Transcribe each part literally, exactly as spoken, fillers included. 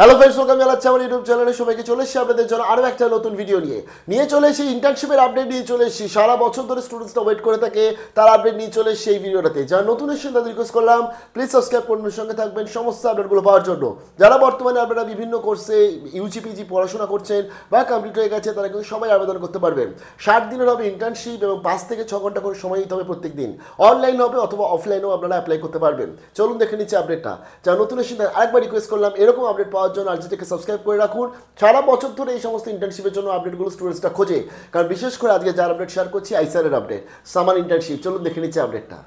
Hello friends welcome জানাচ্ছি আমার YouTube চ্যানেলে সবাইকে। চলে এসেছি আপনাদের জন্য আরও একটা নতুন ভিডিও নিয়ে নিয়ে চলে এসেছি ইন্টার্নশিপের আপডেট নিয়ে চলে এসেছি। সারা বছর ধরে স্টুডেন্টসরা ওয়েট করে থাকে, তার আপডেট নিয়ে চলে এসেছি এই ভিডিওটাতে। যারা নতুন এসেছেন তাদের রিকোয়েস্ট করলাম প্লিজ সাবস্ক্রাইব করুন, সঙ্গে থাকবেন সমস্ত আপডেটগুলো পাওয়ার জন্য। যারা বর্তমানে আপনারা বিভিন্ন কোর্সে ইউজি পিজি পড়াশোনা করছেন বা কমপ্লিট হয়ে গেছে তারা কিন্তু সবাই আবেদন করতে পারবেন। ষাট দিনের হবে ইন্টার্নশিপ এবং পাঁচ থেকে ছ ঘন্টা করে সময় দিতে হবে প্রত্যেক দিন। অনলাইন হবে অথবা অফলাইনেও আপনারা অ্যাপ্লাই করতে পারবেন। চলুন দেখে নিচ্ছি আপডেটটা। যারা নতুন এসেছেন আরেকবার রিকোয়েস্ট করলাম এরকম আপডেট পাওয়ার জন্য আর যেটাকে সাবস্ক্রাইব করে রাখুন। সারা বছর ধরে এই সমস্ত ইন্টার্নশিপের জন্য আপডেটগুলো স্টুডেন্টসরা খোঁজে, কারণ বিশেষ করে আজকে যার আপডেট শেয়ার করছি আইসারের আপডেট সামার ইন্টার্নশিপ। চলুন দেখে নিচ্ছি আপডেটটা।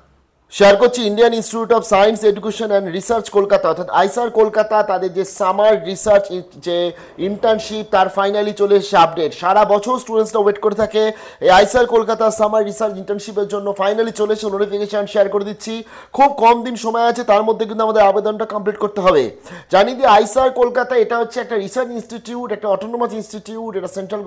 শেয়ার করছি Indian Institute of Science Education and Research Kolkata অর্থাৎ আইসার কলকাতা তাদের যে সামার রিসার্চ যে ইন্টার্নশিপ তার ফাইনালি চলে এসেছে আপডেট। সারা বছর স্টুডেন্টসরা ওয়েট করে থাকে এই আইসার কলকাতা সামার রিসার্চ ইন্টার্নশিপের জন্য ফাইনালি চলে এসে নোটিফিকেশান শেয়ার করে দিচ্ছি। খুব কম দিন সময় আছে, তার মধ্যে কিন্তু আমাদের আবেদনটা কমপ্লিট করতে হবে। জানি যে আইসার কলকাতা এটা হচ্ছে একটা রিসার্চ ইনস্টিটিউট, একটা অটোনোমাস ইনস্টিটিউট, এটা সেন্ট্রাল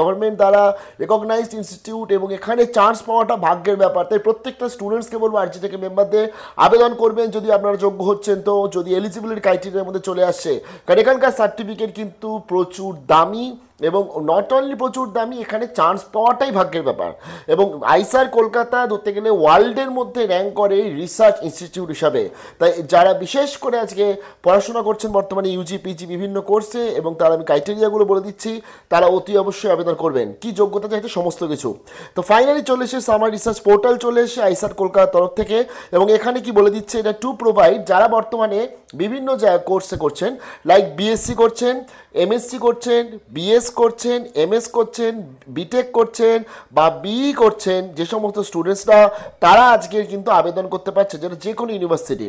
গভর্নমেন্ট দ্বারা রেকগনাইজড ইনস্টিটিউট এবং এখানে চান্স পাওয়াটা ভাগ্যের ব্যাপার। তাই প্রত্যেকটা স্টুডেন্টসকে বলবো আর থেকে মেম্বারদের আবেদন করবেন যদি আপনারা যোগ্য হচ্ছেন, তো যদি এলিজিবিলিটি ক্রাইটেরিয়ার মধ্যে চলে আসে। কারণ এখানকার সার্টিফিকেট কিন্তু প্রচুর দামি এবং নট অনলি প্রচুর দামি, এখানে চান্স পাওয়াটাই ভাগ্যের ব্যাপার। এবং আইসার কলকাতা ধরতে গেলে ওয়ার্ল্ডের মধ্যে র্যাঙ্ক করে রিসার্চ ইনস্টিটিউট হিসাবে। তাই যারা বিশেষ করে আজকে পড়াশোনা করছেন বর্তমানে ইউজি পিজি বিভিন্ন কোর্সে, এবং তারা আমি ক্রাইটেরিয়াগুলো বলে দিচ্ছি, তারা অতি অবশ্যই আবেদন করবেন। কি যোগ্যতা চাইতে সমস্ত কিছু তো ফাইনালি চলে এসে সামার রিসার্চ পোর্টাল চলে এসে আইসার কলকাতার তরফ থেকে। এবং এখানে কি বলে দিচ্ছে এটা টু প্রোভাইড যারা বর্তমানে বিভিন্ন কোর্সে করছেন, লাইক বিএসসি করছেন, এমএসসি করছেন, বিএস করছেন, এমএস করছেন, বিটেক করছেন বা বিই করছেন, যে সমস্ত স্টুডেন্টসরা তারা আজকে কিন্তু আবেদন করতে পারছে, যেটা যে কোনো ইউনিভার্সিটি।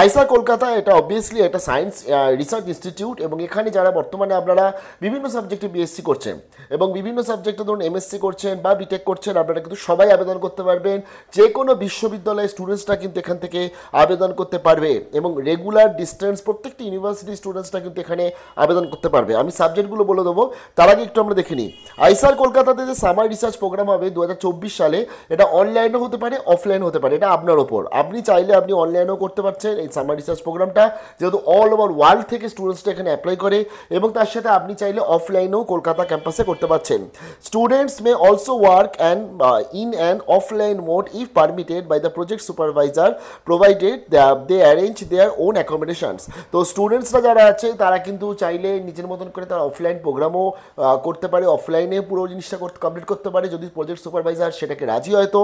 আইসার কলকাতা এটা অবভিয়াসলি একটা সায়েন্স রিসার্চ ইনস্টিটিউট এবং এখানে যারা বর্তমানে আপনারা বিভিন্ন সাবজেক্টে বিএসসি করছেন এবং বিভিন্ন সাবজেক্টে ধরুন এমএসসি করছেন বা বিটেক করছেন, আপনারা কিন্তু সবাই আবেদন করতে পারবেন। যে কোনো বিশ্ববিদ্যালয়ের স্টুডেন্টসরা কিন্তু এখান থেকে আবেদন করতে পারবে এবং রেগুলার ডিস্টেন্স প্রত্যেকটি ইউনিভার্সিটির স্টুডেন্টসরা কিন্তু এখানে আবেদন করতে পারবে। আমি সাবজেক্টগুলো বলে দেবো, তার আগে একটু আমরা দেখে নিই। আইসার কলকাতাতে যে সামার রিসার্চ প্রোগ্রাম হবে দু হাজার চব্বিশ সালে, এটা অনলাইনও হতে পারে অফলাইন হতে পারে, এটা আপনার ওপর। আপনি চাইলে আপনি অনলাইনেও করতে পারছেন এই সামার রিসার্চ প্রোগ্রামটা, যেহেতু অল ওভার ওয়ার্ল্ড থেকে স্টুডেন্টসটা এখানে অ্যাপ্লাই করে, এবং তার সাথে আপনি চাইলে অফলাইনেও কলকাতা ক্যাম্পাসে করতে পারছেন। Students may also work and in an offline mode if permitted by the project supervisor provided they arrange their own accommodations. তো স্টুডেন্টসরা যারা আছে তারা কিন্তু চাইলে নিজের মতন করে তারা অফলাইন প্রোগ্রামও করতে পারে, অফলাইনে পুরো জিনিসটা করতে কমপ্লিট করতে পারে যদি প্রজেক্ট সুপারভাইজার সেটাকে রাজি হয় তো।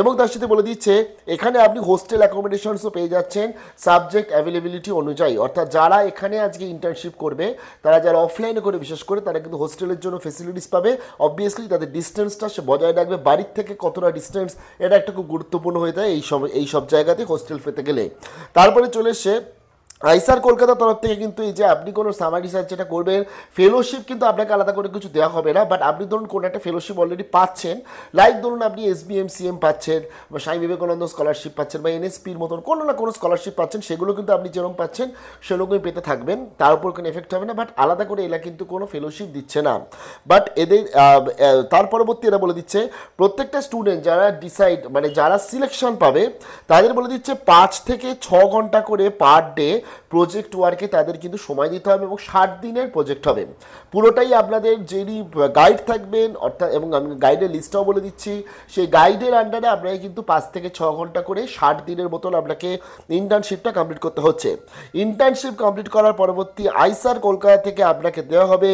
এবং তার সাথে বলে দিচ্ছে এখানে আপনি হোস্টেল অ্যাকোমোডেশনসও পেয়ে যাচ্ছেন সাবজেক্ট অ্যাভেলেবিলিটি অনুযায়ী। অর্থাৎ যারা এখানে আজকে ইন্টার্নশিপ করবে তারা যারা অফলাইনে করে বিশেষ করে তারা কিন্তু হোস্টেলের জন্য ফেসিলিটিস পাবে। অবভিয়াসলি তাদের ডিস্টেন্সটা সে বজায় রাখবে, বাড়ির থেকে কতটা ডিস্টেন্স এটা একটা খুব গুরুত্বপূর্ণ হয়ে যায় এই সব এই সব জায়গাতে হোস্টেল পেতে গেলে। তারপরে চলে এসে আইসার কলকাতার তরফ থেকে কিন্তু এই যে আপনি কোনো সামার রিসার্চ যেটা করবেন ফেলোশিপ কিন্তু আপনাকে আলাদা করে কিছু দেওয়া হবে না, বাট আপনি ধরুন কোনো একটা ফেলোশিপ অলরেডি পাচ্ছেন, লাইক ধরুন আপনি এসবিএমসিএম পাচ্ছেন বা স্বামী বিবেকানন্দ স্কলারশিপ পাচ্ছেন বা এনএসপির মতন কোনো না কোনো স্কলারশিপ পাচ্ছেন, সেগুলো কিন্তু আপনি যেরকম পাচ্ছেন সেরকমই পেতে থাকবেন, তার উপর কোনো এফেক্ট হবে না। বাট আলাদা করে এরা কিন্তু কোনো ফেলোশিপ দিচ্ছে না। বাট এদের তার পরবর্তী এরা বলে দিচ্ছে প্রত্যেকটা স্টুডেন্ট যারা ডিসাইড মানে যারা সিলেকশন পাবে তাদের বলে দিচ্ছে পাঁচ থেকে ছ ঘন্টা করে পার ডে প্রজেক্ট ওয়ার্কে তাদের কিন্তু সময় দিতে হবে এবং ষাট দিনের প্রজেক্ট হবে। পুরোটাই আপনাদের যিনি গাইড থাকবেন অর্থাৎ, এবং আমি গাইডের লিস্টটাও বলে দিচ্ছি, সেই গাইডের আন্ডারে আপনাকে কিন্তু পাঁচ থেকে ছ ঘন্টা করে ষাট দিনের মতন আপনাকে ইন্টার্নশিপটা কমপ্লিট করতে হচ্ছে। ইন্টার্নশিপ কমপ্লিট করার পরবর্তী আইসার কলকাতা থেকে আপনাকে দেওয়া হবে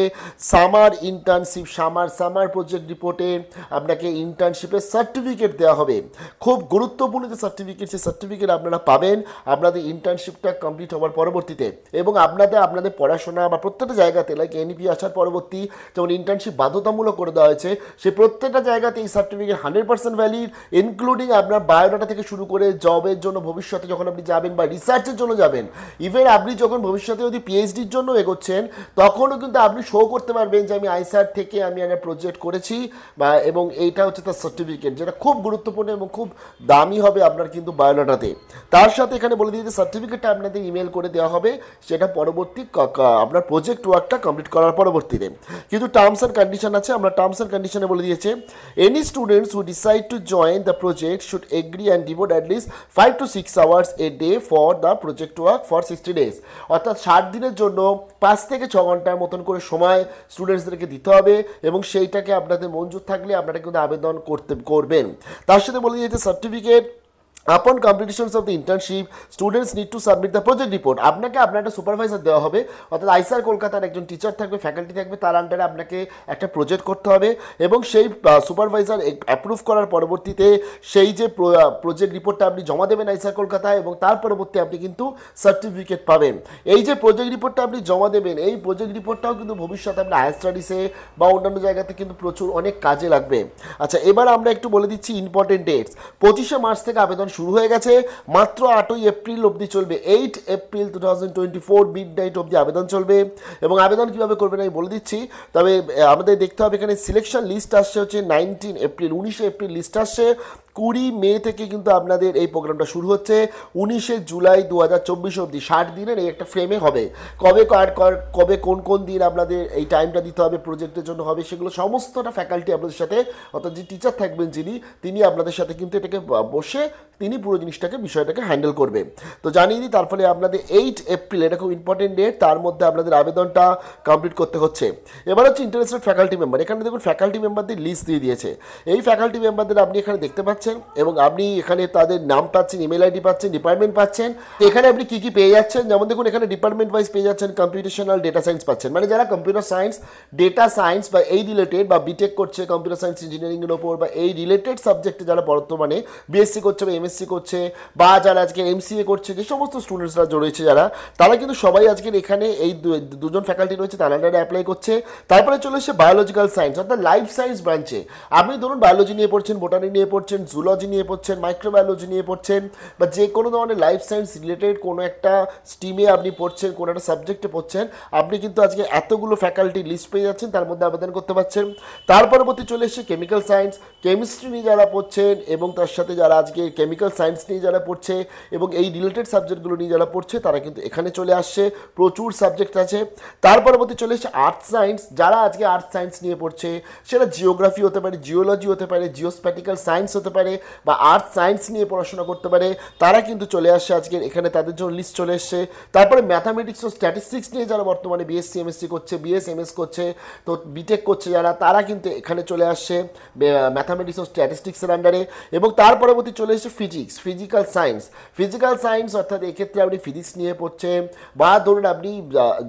summer internship summer summer project রিপোর্টে আপনাকে ইন্টার্নশিপের সার্টিফিকেট দেওয়া হবে। খুব গুরুত্বপূর্ণ যে সার্টিফিকেট, সেই সার্টিফিকেট আপনারা পাবেন আপনাদের ইন্টার্নশিপটা কমপ্লিট হওয়ার পরবর্তীতে। এবং আপনাদের আপনাদের পড়াশোনা বা প্রত্যেকটা জায়গাতে লাইক এনইপি আসার পরবর্তী যেমন ইন্টার্নশিপ বাধ্যতামূলক করে দেওয়া হয়েছে, সেই প্রত্যেকটা জায়গাতে এই certificate hundred percent valid, including আপনার বায়োডাটা থেকে শুরু করে জবের জন্য ভবিষ্যতে যখন আপনি যাবেন বা রিসার্চের জন্য যাবেন, ইভেন আপনি যখন ভবিষ্যতে যদি পিএইচডির জন্য এগোচ্ছেন তখনও কিন্তু আপনি শো করতে পারবেন যে আমি আইসার থেকে আমি একটা প্রজেক্ট করেছি বা, এবং এইটা হচ্ছে তার সার্টিফিকেট যেটা খুব গুরুত্বপূর্ণ এবং খুব দামি হবে আপনার কিন্তু বায়োডাটাতে। তার সাথে এখানে বলে দিয়েছে সার্টিফিকেটটা আপনাদের ইমেল করে দেওয়া হবে সেটা পরবর্তী আপনার প্রজেক্ট ওয়ার্কটা কমপ্লিট করার পরবর্তীতে। কিন্তু টার্মস অ্যান্ড কন্ডিশন আছে, আমরা টার্মস অ্যান্ড কন্ডিশনে বলে দিয়েছে any students who decide to join the project should agree and devote at least five to six hours a day for the project work for sixty days. অর্থাৎ ষাট দিনের জন্য পাঁচ থেকে ছ ঘন্টার মতন করে সময় স্টুডেন্টসদেরকে দিতে হবে এবং সেইটাকে আপনাদের মঞ্জুর থাকলে আপনারা কিন্তু আবেদন করতে করবেন। তার সাথে বলে দিয়েছে certificate upon completion of the internship students need to submit the project report। আপনাকে আপনার একটা সুপারভাইজার দেওয়া হবে, অর্থাৎ আইসার কলকাতার একজন টিচার থাকবে, ফ্যাকাল্টি থাকবে, তার আন্ডারে আপনাকে একটা প্রজেক্ট করতে হবে এবং সেই সুপারভাইজার অ্যাপ্রুভ করার পরবর্তীতে সেই যে প্রজেক্ট রিপোর্টটা আপনি জমা দেবেন আইসার কলকাতায় এবং তার পরবর্তী আপনি কিন্তু সার্টিফিকেট পাবেন। এই যে প্রজেক্ট রিপোর্টটা আপনি জমা দেবেন এই প্রজেক্ট রিপোর্টটাও কিন্তু ভবিষ্যতে আপনার হায়ার স্টাডিসে বা অন্যান্য জায়গাতে কিন্তু প্রচুর অনেক কাজে লাগবে। আচ্ছা, এবার আমরা একটু বলে দিচ্ছি ইম্পর্টেন্ট ডেটস। পঁচিশে মার্চ থেকে আবেদন শুরু হয়ে গেছে, মাত্র আটই এপ্রিল অবধি চলবে। Eight April two thousand twenty four midnight অবধি আবেদন চলবে। এবং আবেদন কীভাবে করবেন আমি বলে দিচ্ছি, তবে আমাদের দেখতে হবে এখানে সিলেকশন লিস্ট আসছে হচ্ছে নাইনটিন এপ্রিল উনিশে এপ্রিল লিস্ট আসছে। কুড়ি মে থেকে কিন্তু আপনাদের এই প্রোগ্রামটা শুরু হচ্ছে উনিশে জুলাই দু হাজার চব্বিশ অবধি ষাট দিনের এই একটা ফ্রেমে হবে। কবে কার কবে কোন কোন দিন আপনাদের এই টাইমটা দিতে হবে প্রজেক্টের জন্য হবে সেগুলো সমস্তটা ফ্যাকাল্টি আপনাদের সাথে অর্থাৎ যে টিচার থাকবেন যিনি তিনি আপনাদের সাথে কিন্তু এটাকে বসে তিনি পুরো জিনিসটাকে বিষয়টাকে হ্যান্ডেল করবে। তো জানিয়ে দিই, তার ফলে আপনাদের এইট এপ্রিল এটা খুব ইম্পর্টেন্ট ডেট, তার মধ্যে আপনাদের আবেদনটা কমপ্লিট করতে হচ্ছে। এবার হচ্ছে ইন্টারেস্টেড ফ্যাকাল্টি মেম্বার। এখানে দেখুন ফ্যাকাল্টি মেম্বারদের লিস্ট দিয়ে দিয়েছে, এই ফ্যাকাল্টি মেম্বারদের আপনি এখানে দেখতে পাচ্ছেন এবং আপনি এখানে তাদের নাম পাচ্ছেন, ইমেল আইডি পাচ্ছেন, ডিপার্টমেন্ট পাচ্ছেন। এখানে আপনি কী কী পেয়ে যাচ্ছেন, যেমন দেখুন এখানে ডিপার্টমেন্ট ওয়াইজ পেয়ে যাচ্ছেন কম্পিউটেশনাল ডেটা সায়েন্স পাচ্ছেন, মানে যারা কম্পিউটার সায়েন্স ডেটা সায়েন্স বা এই রিলেটেড বা বিটেক করছে কম্পিউটার সায়েন্স ইঞ্জিনিয়ারিংয়ের ওপর বা এই রিলেটেড সাবজেক্টে যারা বর্তমানে বিএসসি করছে বা এমএসসি করছে বা যারা আজকে এমসিএ করছে যে সমস্ত স্টুডেন্টসরা রয়েছে যারা তারা কিন্তু সবাই আজকের এখানে এই দুজন ফ্যাকাল্টি রয়েছে তারা আন্ডারে অ্যাপ্লাই করছে। তারপরে চলে এসেছে বায়োলজিক্যাল সায়েন্স অর্থাৎ লাইফ সায়েন্স ব্রাঞ্চে। আপনি ধরুন বায়োলজি নিয়ে পড়ছেন, বোটানি নিয়ে পড়ছেন, জুলজি নিয়ে পড়ছেন, মাইক্রোবায়োলজি নিয়ে পড়ছেন বা যে কোনো ধরনের লাইফ সায়েন্স রিলেটেড কোনো একটা স্ট্রিমে আপনি পড়ছেন, কোনো একটা সাবজেক্টে পড়ছেন, আপনি কিন্তু আজকে এতগুলো ফ্যাকাল্টি লিস্ট পেয়ে যাচ্ছেন, তার মধ্যে আবেদন করতে পারছেন। তার পরবর্তী চলে এসেছে কেমিক্যাল সায়েন্স, কেমিস্ট্রি নিয়ে যারা পড়ছেন এবং তার সাথে যারা আজকে কেমিক্যাল সায়েন্স নিয়ে যারা পড়ছে এবং এই রিলেটেড সাবজেক্টগুলো নিয়ে যারা পড়ছে তারা কিন্তু এখানে চলে আসছে, প্রচুর সাবজেক্ট আছে। তার পরবর্তী চলে এসছে আর্থ সায়েন্স, যারা আজকে আর্থ সায়েন্স নিয়ে পড়ছে সেটা জিওগ্রাফি হতে পারে, জিওলজি হতে পারে, জিওস্প্যাটিক্যাল সায়েন্স হতে পারে বা আর্থ সায়েন্স নিয়ে পড়াশোনা করতে পারে তারা কিন্তু চলে আসছে আজকে এখানে, তাদের জন্য লিস্ট চলে এসছে। তারপরে ম্যাথামেটিক্স ও স্ট্যাটিস্টিক্স নিয়ে যারা বর্তমানে বিএসসি এমএসসি করছে, বিএস এমএস করছে, তো বিটেক করছে যারা তারা কিন্তু এখানে চলে আসছে ম্যাথামেটিক্স ও স্ট্যাটিস্টিক্সের আন্ডারে। এবং তার পরবর্তী চলে এসছে physics, physical science physical science অর্থাৎ এক্ষেত্রে আপনি ফিজিক্স নিয়ে পড়ছেন বা ধরুন আপনি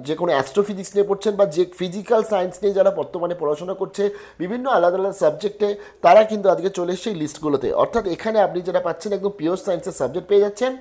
যে কোনো অ্যাস্ট্রোফিজিক্স নিয়ে পড়ছেন বা যে ফিজিক্যাল সায়েন্স নিয়ে যারা বর্তমানে পড়াশোনা করছে বিভিন্ন আলাদা আলাদা সাবজেক্টে তারা কিন্তু আজকে চলে এসছে এই লিস্টগুলোতে। অর্থাৎ এখানে আপনি যেটা পাচ্ছেন একদম পিওর সায়েন্সের সাবজেক্ট পেয়ে যাচ্ছেন,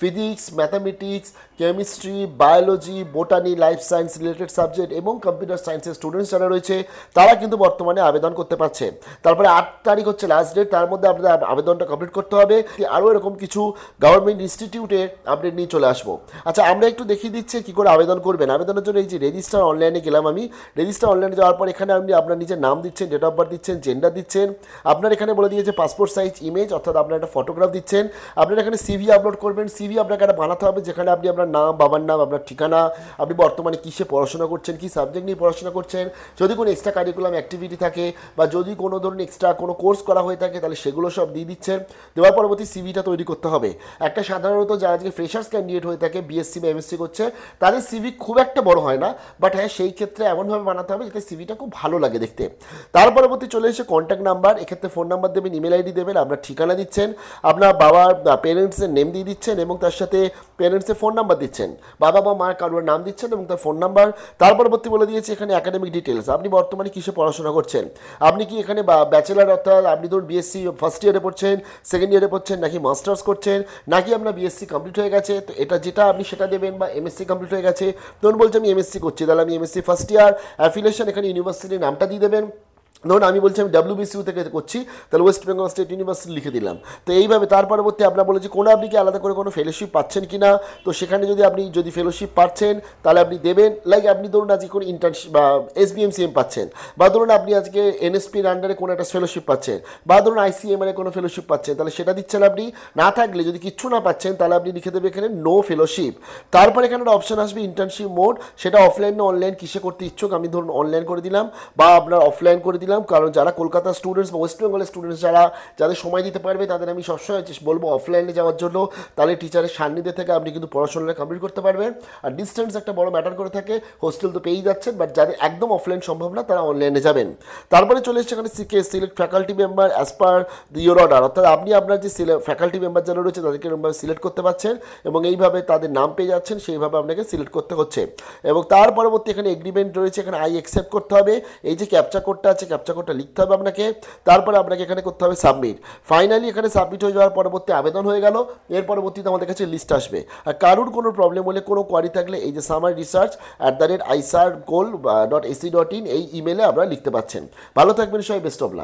physics, mathematics, chemistry, biology, botany, life science related subject এবং কম্পিউটার সায়েন্সের স্টুডেন্টস যারা রয়েছে তারা কিন্তু বর্তমানে আবেদন করতে পারছে। তারপরে আট তারিখ হচ্ছে লাস্ট ডেট, তার মধ্যে আপনাদের আবেদনটা কমপ্লিট করতে হবে। আরও এরকম কিছু গভর্নমেন্ট ইনস্টিটিউটে আপডেট নিয়ে চলে আসবো। আচ্ছা, আমরা একটু দেখিয়ে দিচ্ছি কী করে আবেদন করবেন। আবেদনের জন্য এই যে রেজিস্টার অনলাইনে গেলাম আমি, রেজিস্টার অনলাইনে যাওয়ার পর এখানে আপনি আপনার নিজের নাম দিচ্ছেন, ডেট অফ বার্থ দিচ্ছেন, জেন্ডার দিচ্ছেন, আপনার এখানে বলে দিয়েছে পাসপোর্ট সাইজ ইমেজ অর্থাৎ আপনার একটা ফটোগ্রাফ দিচ্ছেন, আপনার এখানে সিভি আপলোড করবেন। সিভি আপনাকে একটা বানাতে হবে যেখানে আপনি আপনার নাম, বাবার নাম, আপনার ঠিকানা, আপনি বর্তমানে কিসে পড়াশোনা করছেন, কী সাবজেক্ট নিয়ে পড়াশোনা করছেন, যদি কোনো এক্সট্রা কারিকুলাম অ্যাক্টিভিটি থাকে বা যদি কোনো ধরুন এক্সট্রা কোনো কোর্স করা হয়ে থাকে তাহলে সেগুলো সব দিয়ে দিচ্ছেন। দেওয়ার পরবর্তী সিভিটা তৈরি করতে হবে। একটা সাধারণত যারা আজকে ফ্রেশার্স ক্যান্ডিডেট হয়ে থাকে বিএসসি বা এমএসসি করছে তাদের সিভি খুব একটা বড় হয় না, বাট হ্যাঁ সেই ক্ষেত্রে এমনভাবে বানাতে হবে যাতে সিভিটা খুব ভালো লাগে দেখতে। তার পরবর্তী চলে এসে কন্ট্যাক্ট নাম্বার, এক্ষেত্রে ফোন নাম্বার দেবেন, ইমেল আইডি দেবেন, আপনার ঠিকানা দিচ্ছেন, আপনার বাবার প্যারেন্টসের নেম দিয়ে দিচ্ছেন এবং তার সাথে প্যারেন্টসের ফোন নাম্বার দিচ্ছেন, বাবা বা মা কারোর নাম দিচ্ছেন এবং তার ফোন নাম্বার। তার পরবর্তী বলে দিয়েছে এখানে একাডেমিক ডিটেলস, আপনি বর্তমানে কিসে পড়াশোনা করছেন, আপনি কি এখানে ব্যাচেলার অর্থাৎ আপনি ধরুন বিএসসি ফার্স্ট ইয়ারে পড়ছেন, সেকেন্ড ইয়ারে পড়ছেন, নাকি মাস্টার্স করছেন, নাকি আপনার বিএসসি কমপ্লিট হয়ে গেছে, তো এটা যেটা আপনি সেটা দেবেন, বা এমএসসি কমপ্লিট হয়ে গেছে ধরুন বলছি আমি এমএসসি করছি তাহলে আমি এমএসসি ফার্স্ট ইয়ার, অ্যাফিলিয়েশন এখানে ইউনিভার্সিটির নামটা দিয়ে দেবেন। ধরুন আমি বলছি আমি ডব্লিউবিসিউ থেকে করছি, তাহলে ওয়েস্ট বেঙ্গল স্টেট ইউনিভার্সিটি লিখে দিলাম। তো এইভাবে তার পরবর্তী আপনার বলেছি কোনো আপনি কি আলাদা করে কোনো ফেলোশিপ পাচ্ছেন কি না, তো সেখানে যদি আপনি যদি ফেলোশিপ পাচ্ছেন তাহলে আপনি দেবেন। লাইক আপনি ধরুন আজকে কোনো ইন্টার্নশিপ বা এসবিএমসিএম পাচ্ছেন, বা ধরুন আপনি আজকে এনএসপির আন্ডারে কোনো একটা ফেলোশিপ পাচ্ছেন, বা ধরুন আইসিএম এর কোনো ফেলোশিপ পাচ্ছেন, তাহলে সেটা দিচ্ছেন আপনি। না থাকলে যদি কিচ্ছু না পাচ্ছেন তাহলে আপনি লিখে দেবেন এখানে নো ফেলোশিপ। তারপর এখানে একটা অপশান আসবে ইন্টার্নশিপ মোড, সেটা অফলাইন না অনলাইন কিসে করতে ইচ্ছুক, আমি ধরুন অনলাইন করে দিলাম বা আপনার অফলাইন করে দিলাম। কারণ যারা কলকাতা স্টুডেন্টস বা ওয়েস্ট বেঙ্গলের স্টুডেন্টস যারা যাদের সময় দিতে পারবে তাদের আমি সবসময় বলবো অফলাইনে যাওয়ার জন্য, তাহলে টিচারের সান্নিধ্যে থেকে আপনি কিন্তু পড়াশোনাটা কমপ্লিট করতে পারবেন। আর ডিস্টেন্স একটা বড় ম্যাটার করে থাকে, হোস্টেল তো পেয়েই যাচ্ছেন, বাট যাদের একদম অফলাইন সম্ভব না তারা অনলাইনে যাবেন। তারপরে চলে এসছে এখানে সিকে select faculty member as per the your order, অর্থাৎ আপনি আপনার যে ফ্যাকাল্টি মেম্বার যারা রয়েছে তাদেরকে এরকমভাবে সিলেক্ট করতে পারছেন এবং এইভাবে তাদের নাম পেয়ে যাচ্ছেন, সেইভাবে আপনাকে সিলেক্ট করতে হচ্ছে। এবং তার পরবর্তী এখানে এগ্রিমেন্ট রয়েছে, এখানে আই অ্যাকসেপ্ট করতে হবে, এই যে ক্যাপচা কোডটা আছে ক্যাপচা কোডটা লিখতে হবে আপনাকে। তারপরে আপনাকে এখানে করতে হবে সাবমিট। ফাইনালি এখানে সাবমিট হয়ে যাওয়ার পরবর্তী আবেদন হয়ে গেল, এর পরবর্তীতে আমাদের কাছে লিস্ট আসবে। আর কারুর কোনো প্রবলেম হলে কোনো কোয়ারি থাকলে এই যে summer research at the rate IISER kol dot AC dot in এই ইমেলে আপনারা লিখতে পাচ্ছেন। ভালো থাকবেন সবাই, বেস্ট অফ লাক।